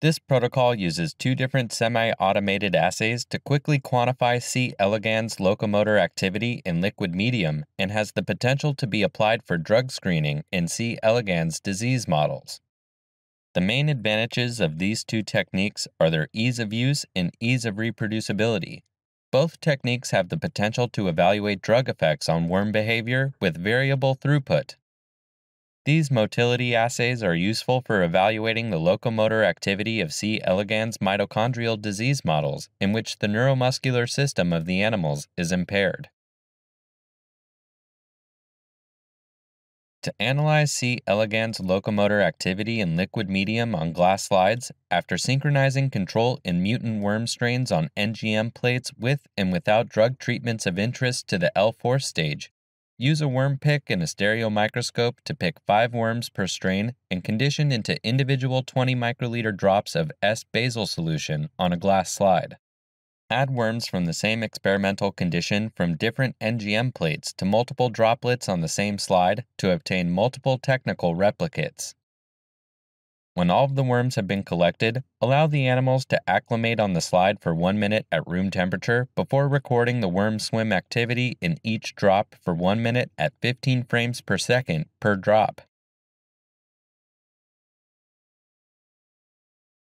This protocol uses two different semi-automated assays to quickly quantify C. elegans locomotor activity in liquid medium and has the potential to be applied for drug screening in C. elegans disease models. The main advantages of these two techniques are their ease of use and ease of reproducibility. Both techniques have the potential to evaluate drug effects on worm behavior with variable throughput. These motility assays are useful for evaluating the locomotor activity of C. elegans mitochondrial disease models in which the neuromuscular system of the animals is impaired. To analyze C. elegans locomotor activity in liquid medium on glass slides, after synchronizing control in mutant worm strains on NGM plates with and without drug treatments of interest to the L4 stage, use a worm pick and a stereo microscope to pick 5 worms per strain and condition into individual 20 microliter drops of S-basal solution on a glass slide. Add worms from the same experimental condition from different NGM plates to multiple droplets on the same slide to obtain multiple technical replicates. When all of the worms have been collected, allow the animals to acclimate on the slide for 1 minute at room temperature before recording the worm swim activity in each drop for 1 minute at 15 frames per second per drop.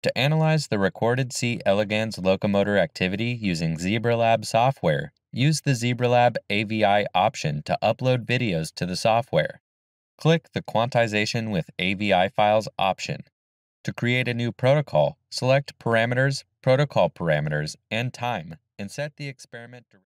To analyze the recorded C. elegans locomotor activity using ZebraLab software, use the ZebraLab AVI option to upload videos to the software. Click the Quantization with AVI Files option. To create a new protocol, select Parameters, Protocol Parameters, and Time, and set the experiment directly.